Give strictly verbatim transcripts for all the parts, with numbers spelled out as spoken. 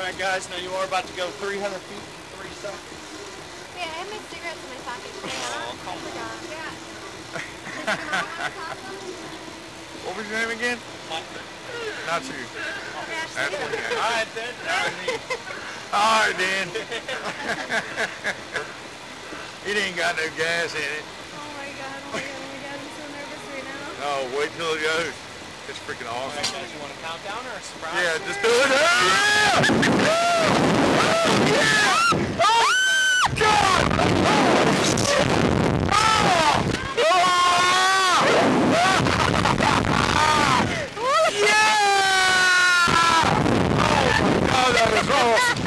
Alright guys, now you are about to go three hundred feet in three seconds. Yeah, I made cigarettes in my pocket. Oh, come on. Yeah. What was your name again? Michael. Not you. Oh, that's okay. Alright then. Alright then. It ain't got no gas in it. Oh my god, oh my god, oh my god, I'm so nervous right now. Oh, wait till it goes. It's freaking awesome. Alright guys, you want a countdown or a surprise? Yeah, just do it. Ah! Oh, yeah! Oh, God! Oh, shit! Oh! Oh! Yeah! Oh, God, that is awesome.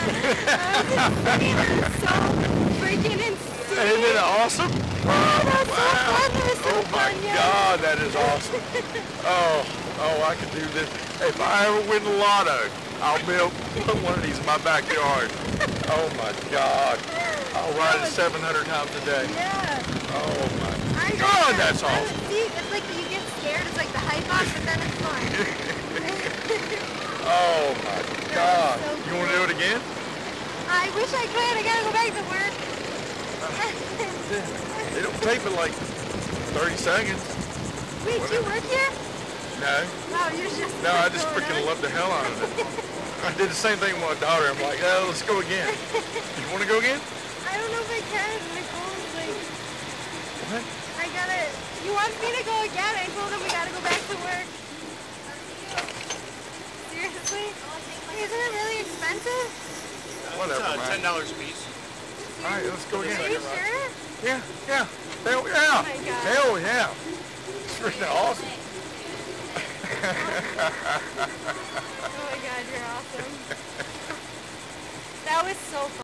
That is so freaking insane. Isn't it awesome? Oh, that's wow. So fun. That so oh, my fun, yeah. God, that is awesome. Oh. Oh, I could do this. If I ever win the lotto, I'll build put one of these in my backyard. Oh my God! I'll ride it seven hundred times a day. Yeah. Oh my I God, that's that. Awesome. See, it's like you get scared. It's like the hype off, but then it's fun. Oh my God! So you want to do it again? I wish I could. I gotta go back to work. Uh, it'll take me like thirty seconds. Wait, do you work here? No. No, you're just no, I just freaking love the hell out of it. I did the same thing with my daughter. I'm like, oh, let's go again. You want to go again? I don't know if I can. Nicole's like... What? I got it. You want me to go again? I told him we got to go back to work. Seriously? Isn't it really expensive? Uh, Whatever, uh, ten dollars a piece. All right, let's go again. Are you sure? Yeah, yeah. Hell yeah. Oh my God. Hell yeah. It's freaking awesome. Oh my God, you're awesome. That was so fun.